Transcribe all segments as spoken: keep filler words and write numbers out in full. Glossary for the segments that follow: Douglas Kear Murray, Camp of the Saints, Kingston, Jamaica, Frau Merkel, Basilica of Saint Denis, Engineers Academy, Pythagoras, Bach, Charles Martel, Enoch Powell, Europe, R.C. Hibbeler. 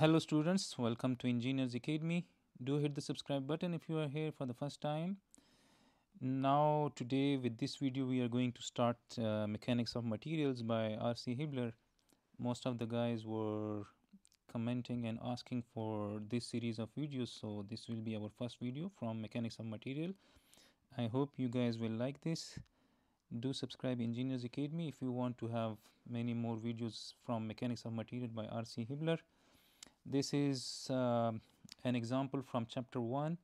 Hello students, welcome to Engineers Academy. Do hit the subscribe button if you are here for the first time. Now today with this video we are going to start uh, Mechanics of Materials by R C Hibbeler. Most of the guys were commenting and asking for this series of videos, so this will be our first video from Mechanics of Material. I hope you guys will like this. Do subscribe Engineers Academy if you want to have many more videos from Mechanics of Material by R C Hibbeler. This is uh, an example from chapter one.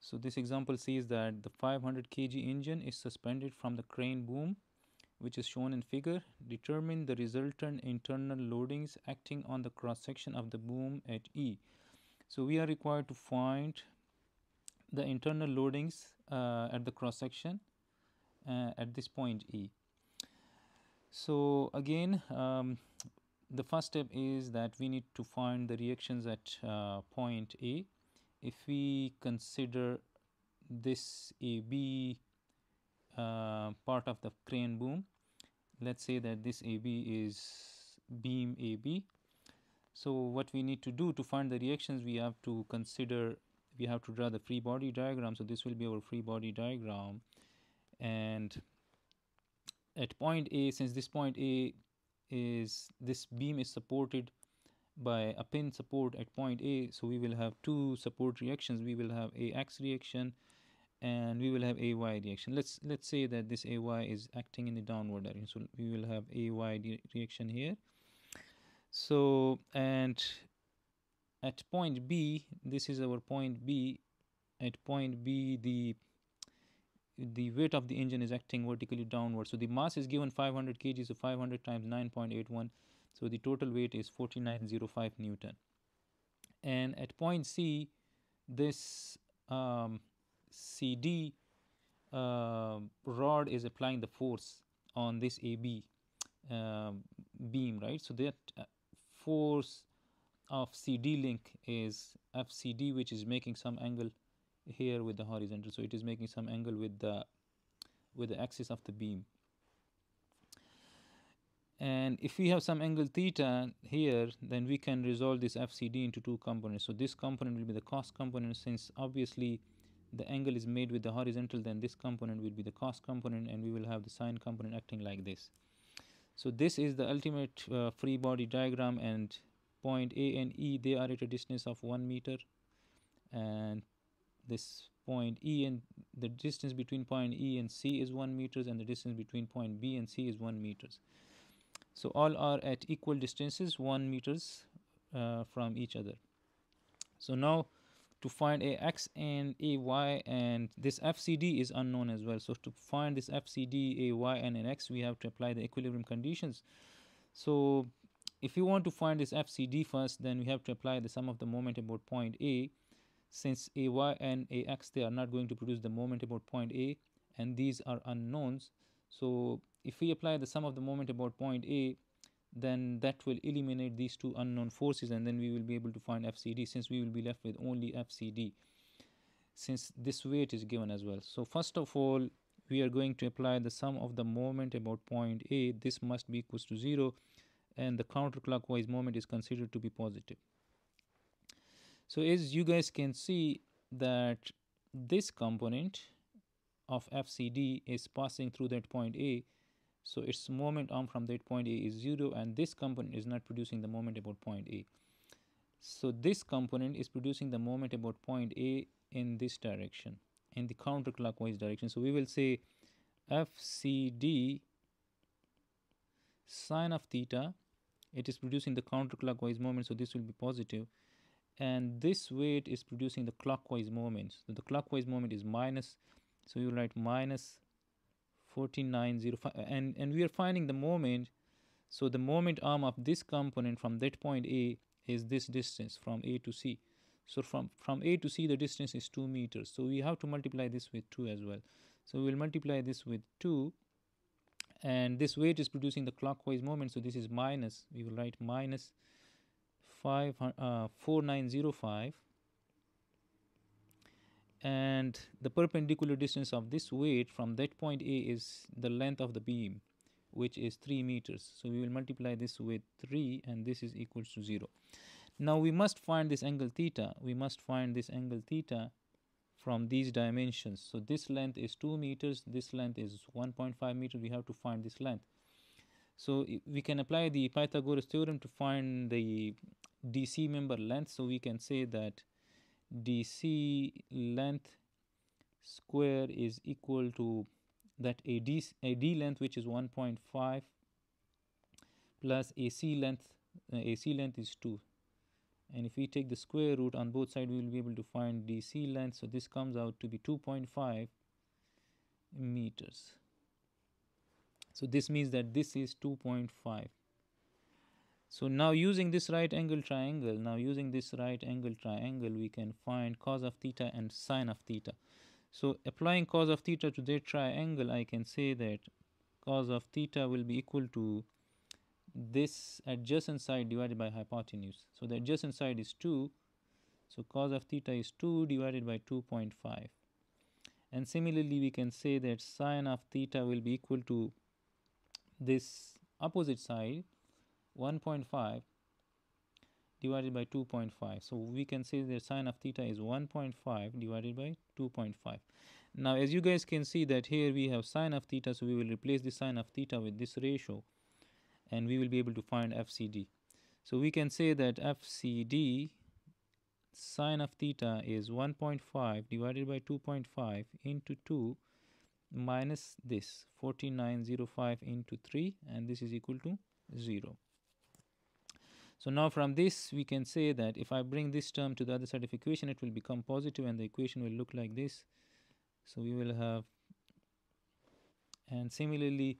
So this example says that the five hundred kilogram engine is suspended from the crane boom, which is shown in figure. Determine the resultant internal loadings acting on the cross section of the boom at E. So we are required to find the internal loadings uh, at the cross section uh, at this point E. So again, um, the first step is that we need to find the reactions at uh, point A. If we consider this A B uh, part of the crane boom, let's say that this A B is beam A B. So what we need to do to find the reactions, we have to consider, we have to draw the free body diagram. So this will be our free body diagram, and at point A, since this point A is this beam is supported by a pin support at point A, so we will have two support reactions. We will have a X reaction and we will have a Y reaction. Let's let's say that this a Y is acting in the downward direction, so we will have a Y reaction here. So and at point B, this is our point B. At point B, the the weight of the engine is acting vertically downward. So the mass is given five hundred kilograms, so five hundred times nine point eight one, so the total weight is forty-nine point zero five Newton. And at point C, this um, C D uh, rod is applying the force on this A B uh, beam, right? So that force of C D link is F C D, which is making some angle here with the horizontal, so it is making some angle with the with the axis of the beam. And if we have some angle theta here, then we can resolve this F C D into two components. So this component will be the cost component, since obviously the angle is made with the horizontal, then this component will be the cost component, and we will have the sine component acting like this. So this is the ultimate uh, free body diagram, and point A and E, they are at a distance of one meter, and this point E, and the distance between point E and C is one meters, and the distance between point B and C is one meters. So all are at equal distances, one meters uh, from each other. So now to find a X and a Y, and this F C D is unknown as well. So to find this F C D, a Y and an X, we have to apply the equilibrium conditions. So if you want to find this F C D first, then we have to apply the sum of the moment about point A. Since A Y and A X, they are not going to produce the moment about point A, and these are unknowns. So if we apply the sum of the moment about point A, then that will eliminate these two unknown forces, and then we will be able to find F C D, since we will be left with only F C D, since this weight is given as well. So first of all, we are going to apply the sum of the moment about point A. This must be equals to zero, and the counterclockwise moment is considered to be positive. So as you guys can see that this component of F C D is passing through that point A, so its moment arm from that point A is zero, and this component is not producing the moment about point A. So this component is producing the moment about point A in this direction, in the counterclockwise direction. So we will say F C D sine of theta, it is producing the counterclockwise moment, so this will be positive. And this weight is producing the clockwise moment. So the clockwise moment is minus, so you write minus forty-nine point zero five, and and we are finding the moment. So the moment arm of this component from that point A is this distance from A to C. So from from A to C, the distance is two meters, so we have to multiply this with two as well. So we will multiply this with two, and this weight is producing the clockwise moment, so this is minus, we will write minus forty-nine point zero five, and the perpendicular distance of this weight from that point A is the length of the beam, which is three meters. So we will multiply this with three, and this is equals to zero. Now we must find this angle theta. We must find this angle theta from these dimensions. So this length is two meters, this length is one point five meters. We have to find this length. So we can apply the Pythagoras theorem to find the D C member length. So we can say that D C length square is equal to that A D, A D length, which is one point five, plus AC length. Uh, AC length is two, and if we take the square root on both sides, we will be able to find D C length. So this comes out to be two point five meters. So this means that this is two point five. So now using this right angle triangle, now using this right angle triangle, we can find cos of theta and sine of theta. So applying cos of theta to their triangle, I can say that cos of theta will be equal to this adjacent side divided by hypotenuse. So the adjacent side is two, so cos of theta is two divided by two point five. And similarly, we can say that sine of theta will be equal to this opposite side, one point five divided by two point five. So we can say that sine of theta is one point five divided by two point five. Now as you guys can see that here we have sine of theta, so we will replace the sine of theta with this ratio, and we will be able to find F C D. So we can say that F C D sine of theta is one point five divided by two point five into two minus this forty-nine point zero five into three, and this is equal to zero. So now from this we can say that if I bring this term to the other side of the equation, it will become positive and the equation will look like this. So we will have, and similarly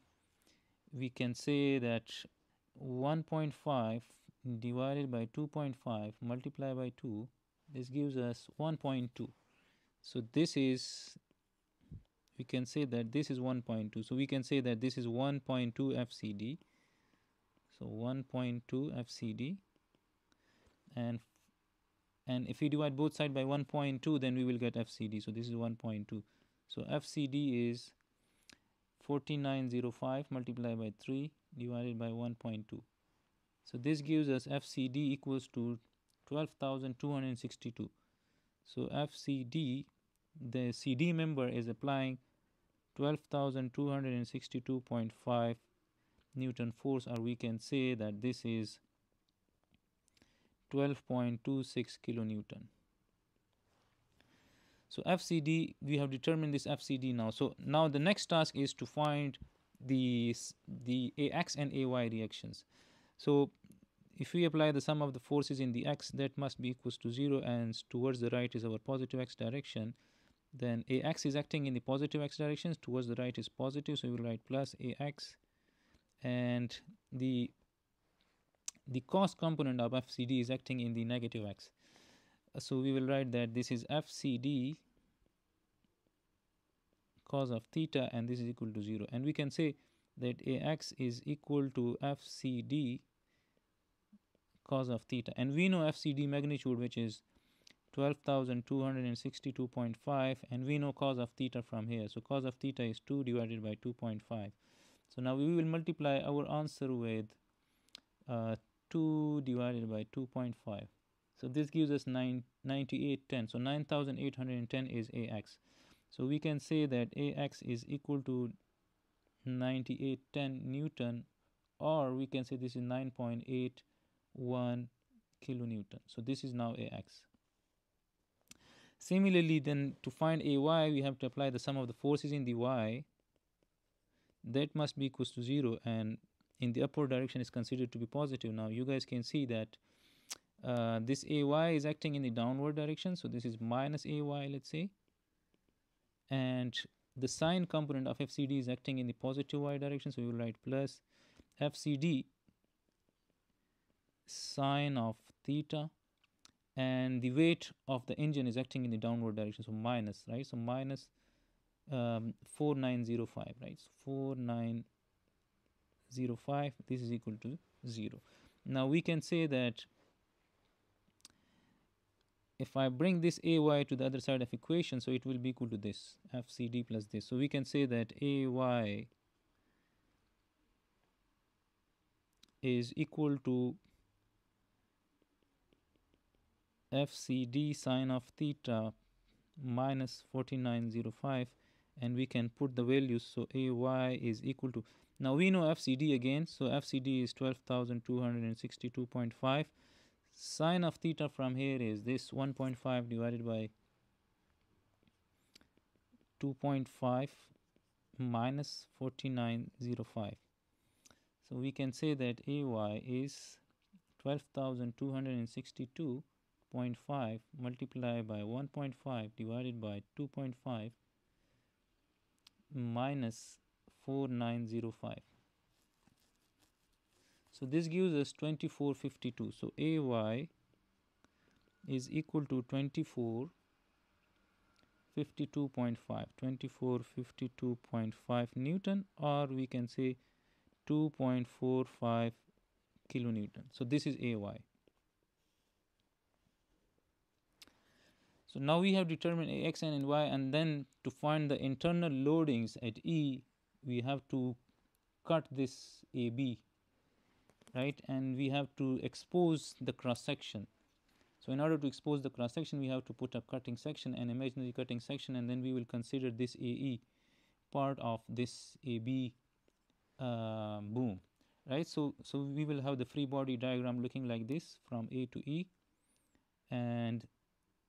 we can say that one point five divided by two point five multiplied by two, this gives us one point two. So this is, we can say that this is one point two. So we can say that this is one point two F C D. So one point two F C D, and and if we divide both sides by one point two, then we will get F C D. So this is one point two. So F C D is forty-nine point zero five multiplied by three divided by one point two. So this gives us F C D equals to twelve thousand two hundred sixty-two. So F C D, the C D member is applying twelve thousand two hundred sixty-two point five Newton force, or we can say that this is twelve point two six kilonewton. So F C D, we have determined this F C D now. So now the next task is to find the the A X and A Y reactions. So if we apply the sum of the forces in the x, that must be equals to zero, and towards the right is our positive x direction. Then A X is acting in the positive x direction, towards the right is positive, so we will write plus A X. And the the cos component of F C D is acting in the negative x, so we will write that this is F C D cos of theta, and this is equal to zero. And we can say that A X is equal to F C D cos of theta, and we know F C D magnitude, which is twelve thousand two hundred sixty-two point five, and we know cos of theta from here. So cos of theta is two divided by two point five. So now we will multiply our answer with uh, two divided by two point five. So this gives us nine thousand eight hundred ten. So nine thousand eight hundred ten is A X. So we can say that A X is equal to nine thousand eight hundred ten Newton, or we can say this is nine point eight one kilonewton. So this is now A X. Similarly, then to find A Y, we have to apply the sum of the forces in the y. That must be equals to zero, and in the upward direction is considered to be positive. Now you guys can see that uh, this A Y is acting in the downward direction, so this is minus A Y, let's say, and the sine component of F C D is acting in the positive y direction, so we will write plus F C D sine of theta, and the weight of the engine is acting in the downward direction, so minus, right? So minus Um, forty-nine point zero five, right? So forty-nine point zero five, this is equal to zero. Now we can say that if I bring this A Y to the other side of equation, so it will be equal to this F C D plus this. So we can say that A Y is equal to F C D sine of theta minus forty-nine point zero five, and we can put the values. So A Y is equal to, now we know F C D again, so F C D is twelve thousand two hundred sixty-two point five. Sine of theta from here is this one point five divided by two point five minus forty-nine point zero five. So we can say that A Y is twelve thousand two hundred sixty-two point five multiplied by one point five divided by two point five minus forty-nine point zero five. So this gives us twenty-four fifty-two. So A Y is equal to twenty-four fifty-two point five, twenty-four fifty-two point five Newton, or we can say two point four five kilonewton. So this is A Y. So now we have determined A X and Y, and then to find the internal loadings at E, we have to cut this A B, right, and we have to expose the cross section. So in order to expose the cross section, we have to put a cutting section, an imaginary cutting section, and then we will consider this A E part of this A B uh, boom, right. So, so we will have the free body diagram looking like this from A to E, and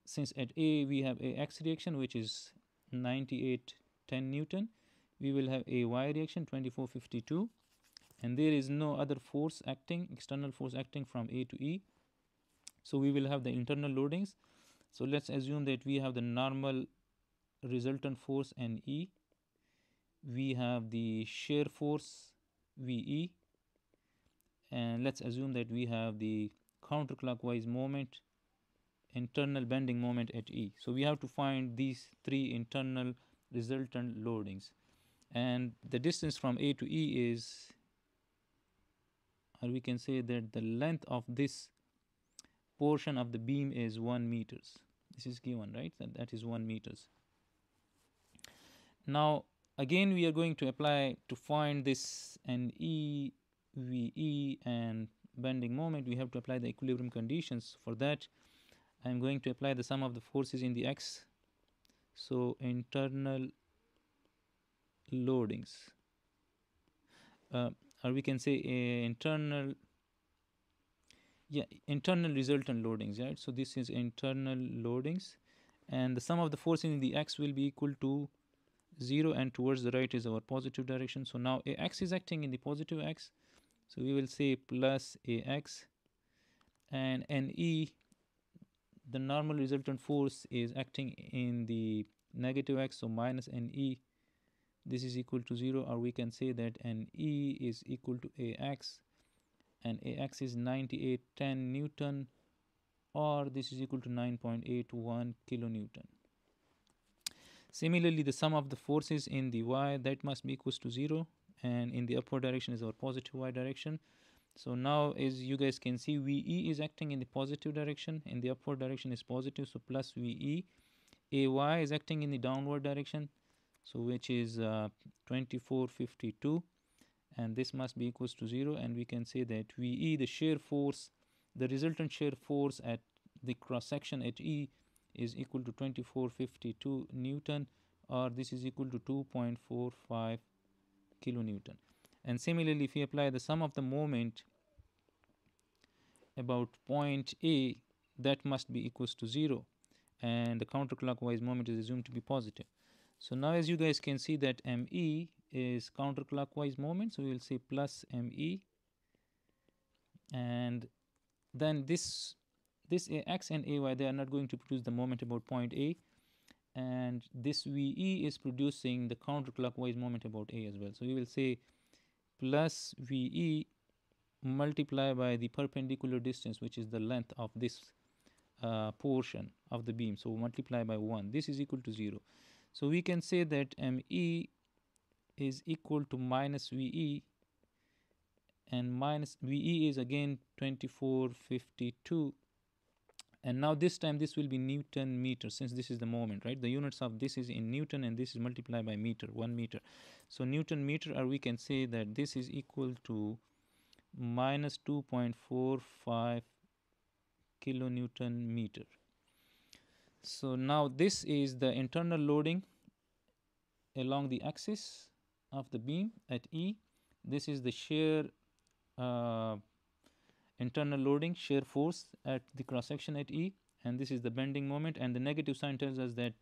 since at A we have A X reaction, which is ninety-eight ten Newton, we will have A Y reaction twenty-four fifty-two, and there is no other force acting, external force acting from A to E. So we will have the internal loadings. So let's assume that we have the normal resultant force N E, we have the shear force V E, and let's assume that we have the counterclockwise moment, internal bending moment at E. So we have to find these three internal resultant loadings, and the distance from A to E is, or we can say that the length of this portion of the beam is one meters. This is given, right, that, that is one meters. Now again we are going to apply to find this N E, V E and bending moment, we have to apply the equilibrium conditions. For that I am going to apply the sum of the forces in the X, so internal loadings, uh, or we can say uh, internal yeah internal resultant loadings, right. So this is internal loadings, and the sum of the forces in the X will be equal to zero, and towards the right is our positive direction. So now A X is acting in the positive X, so we will say plus A X, and N E, the normal resultant force, is acting in the negative X, so minus N E. This is equal to zero, or we can say that N E is equal to A X, and A X is ninety-eight ten Newton, or this is equal to nine point eight one kilonewton. Similarly, the sum of the forces in the Y, that must be equals to zero, and in the upward direction is our positive Y direction. So now, as you guys can see, V E is acting in the positive direction, in the upward direction is positive, so plus V E. A Y is acting in the downward direction, so which is uh, twenty-four fifty-two, and this must be equals to zero, and we can say that V E, the shear force, the resultant shear force at the cross section at E, is equal to twenty-four fifty-two Newton, or this is equal to two point four five kilonewton. And similarly, if we apply the sum of the moment about point A, that must be equals to zero, and the counterclockwise moment is assumed to be positive. So now, as you guys can see, that M E is counterclockwise moment, so we will say plus M E, and then this this A X and A Y, they are not going to produce the moment about point A, and this V E is producing the counterclockwise moment about A as well. So we will say plus V E multiplied by the perpendicular distance, which is the length of this uh, portion of the beam, so multiply by one. This is equal to zero. So we can say that M E is equal to minus V E, and minus V E is again twenty-four fifty-two, and now this time this will be Newton meter, since this is the moment, right, the units of this is in Newton, and this is multiplied by meter, one meter. So Newton meter, or we can say that this is equal to minus two point four five kilonewton meter. So now this is the internal loading along the axis of the beam at E. This is the shear uh, internal loading, shear force at the cross section at E, and this is the bending moment, and the negative sign tells us that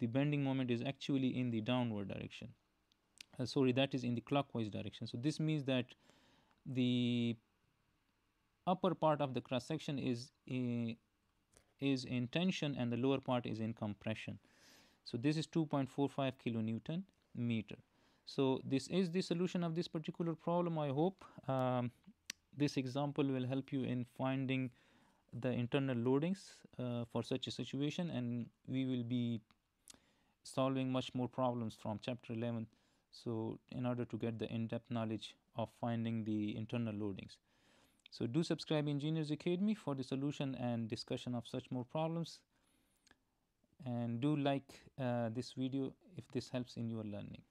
the bending moment is actually in the downward direction. Uh, sorry, that is in the clockwise direction. So this means that the upper part of the cross section is uh, is in tension and the lower part is in compression. So this is two point four five kilonewton meter. So this is the solution of this particular problem. I hope um, this example will help you in finding the internal loadings uh, for such a situation, and we will be solving much more problems from chapter eleven. So in order to get the in-depth knowledge of finding the internal loadings. So do subscribe Engineers Academy for the solution and discussion of such more problems, and do like uh, this video if this helps in your learning.